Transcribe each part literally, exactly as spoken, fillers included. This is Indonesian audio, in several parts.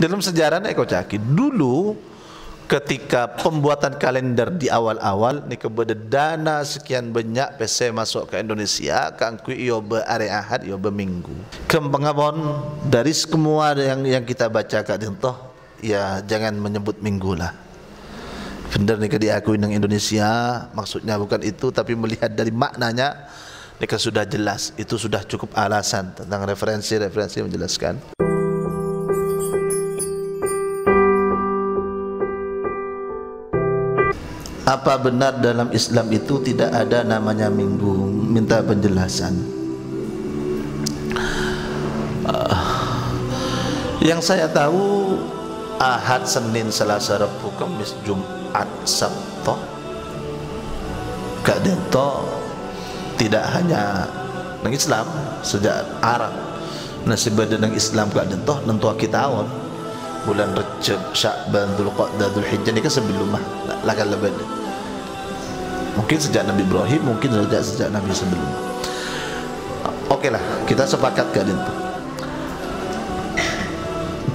Dalam sejarah nek kocaki dulu ketika pembuatan kalender di awal-awal ni kepada dana sekian banyak P C masuk ke Indonesia kangku iyo berare ahad iyo berminggu kempengabon dari semua yang yang kita baca kat dintoh ya jangan menyebut minggu lah. Benar ni diakui nang Indonesia maksudnya bukan itu tapi melihat dari maknanya nika sudah jelas itu sudah cukup alasan tentang referensi-referensi menjelaskan. Apa benar dalam Islam itu tidak ada namanya minggu? Minta penjelasan. uh, Yang saya tahu Ahad, Senin, Selasa, Rabu, Kamis, Jumat, Sabtu. Kak Dento tidak hanya nang Islam sejak Arab nasib badan Islam kak Dento nentua kita awal bulan Recep, Sya'ban, Dzulqa'dah, Dzulhijjah ni kan sebelum lah lakal lebat. Mungkin sejak Nabi Ibrahim, mungkin sejak sejak Nabi sebelum. Okeylah, kita sepakat ke itu.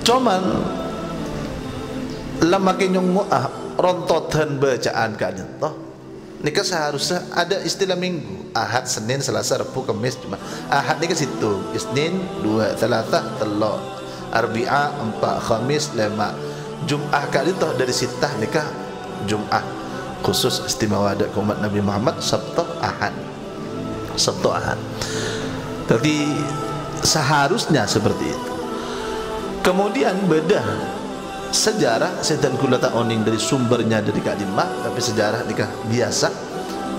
Cuman lama kenyong muah rontotan bacaan ke itu. Nika seharusnya ada istilah minggu. Ahad, Senin, Selasa, Rabu, Kamis, Jumat. Ahad ni ke situ. Isnin, dua, Selasa, telok, Arbi'a, empat, Khamis, lima. Jum'ah kat itu dari sitah nikah Jum'ah khusus istimewa adat umat Nabi Muhammad. Sabtu Ahad, Sabtu Ahad. Jadi seharusnya seperti itu. Kemudian beda sejarah setan kula tak oning dari sumbernya dari kadimah, tapi sejarah nikah biasa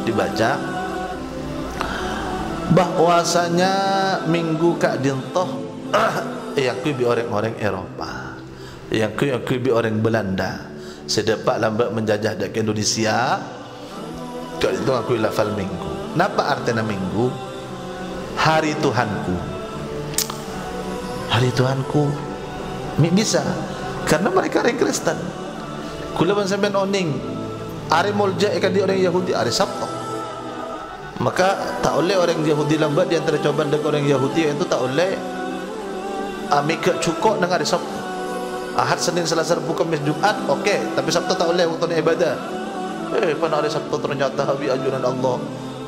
dibaca bahwasanya minggu kak dintoh yang kui bi orang-orang Eropa, yang kui yang kui bi orang Belanda. Sedepak lambat menjajah dak ke Indonesia. Dak itu aku lafal minggu. Napa artinya minggu? Hari Tuhanku. Hari Tuhanku. Mi bisa karena mereka orang Kristen. Kula ban sampean oning are mulja ikan di orang Yahudi are Sabtu. Maka tak oleh orang Yahudi lambat yang tercoba dak orang Yahudi itu tak oleh amik cukup dengan hari Sabtu. Ahad, Senin, Selasa, Rabu, Kamis, Jumat, okey, tapi Sabtu tak boleh waktu ibadah. Eh, pernah ada Sabtu ternyata habis ajuran Allah.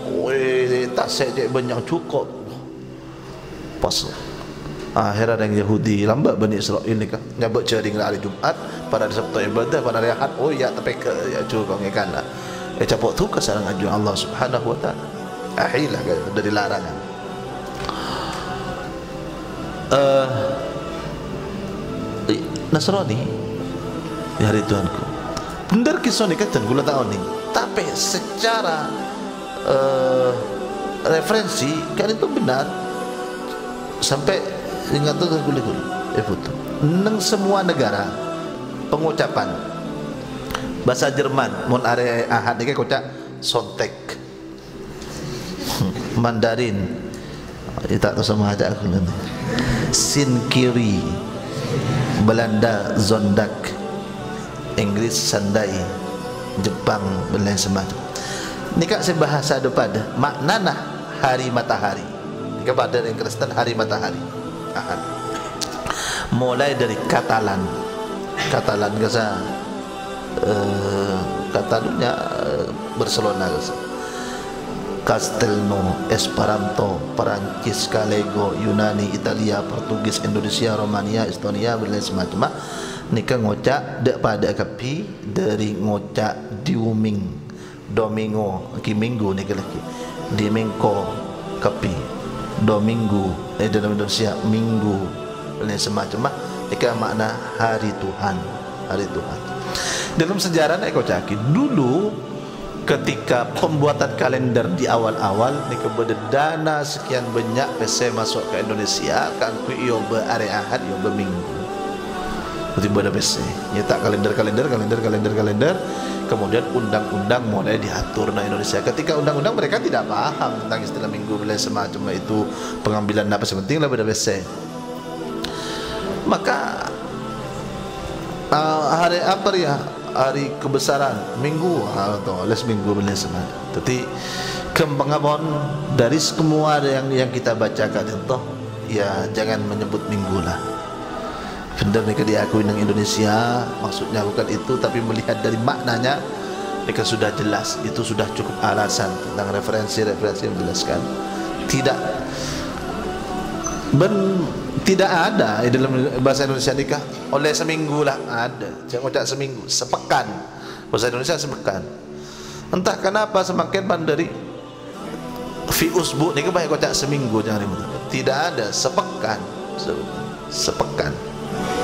Weh, tak sejak banyak cukup. Pas akhirnya ada yang Yahudi lambat Bani Israel ni kan. Nyabak jaring hari Jumat, pada hari Sabtu ibadah, pada hari Ahad, oh ya tapi ke ya cukup ngikan lah. Eh capok tu kesalahan ajuran Allah Subhanahu wa taala. Ahilah sudah dilarang. Eh Nasrani di hari Tuhanku. Benar kisah ni kata gula tahun ni. Tapi secara uh, referensi kan itu benar. Sampai ingat tu gula gula. Eh betul. Neng semua negara pengucapan bahasa Jerman mon are Ahad ni kocak Sonntag. Mandarin. Kita tak tahu sama aja aku ni. Sinkiri. Belanda Zondag, Inggris Sandai, Jepang belai semacam. Nikah sebahasa depada maknana hari matahari. Nikah pada yang Kristen hari matahari. Ahad. Mulai dari Katalan, Katalan kasa, uh, Katalunya uh, Barcelona kasa. Castelno, Esperanto, Perancis, Kalego, Yunani, Italia, Portugis, Indonesia, Romania, Estonia, dan semacam. Nika ngocak daripada kapi dari ngocak diuming, domingo, ki minggu nika lagi. Dimingko kapi, domingo, eh dalam Indonesia minggu dan semacam. Nika makna hari Tuhan, hari Tuhan. Dalam sejarah nika ngocaki dulu ketika pembuatan kalender di awal-awal ni kepada dana sekian banyak P C masuk ke Indonesia kangku iyo berare Ahad iyo berminggu. Berarti pada P C nyetak kalender-kalender kalender-kalender kalender kemudian undang-undang mulai diatur na Indonesia. Ketika undang-undang mereka tidak paham tentang istilah minggu belai semacam itu pengambilan apa sepentinglah pada P C. Maka uh, hari apa ya? Hari kebesaran minggu atau les minggu belasan. Tapi kempengabon dari semua yang yang kita baca kat dintoh ya jangan menyebut minggu lah. gender nika diakui nang Indonesia, maksudnya bukan itu, tapi melihat dari maknanya nika sudah jelas, itu sudah cukup alasan tentang referensi-referensi yang menjelaskan. Tidak ben, tidak ada dalam bahasa Indonesia nikah oleh seminggu lah ada, jangan ucap seminggu, sepekan, bahasa Indonesia sepekan. Entah kenapa semakin pandari fi usbu nika banyak ucap seminggu, jangan ribut. Tidak ada sepekan. Sepekan.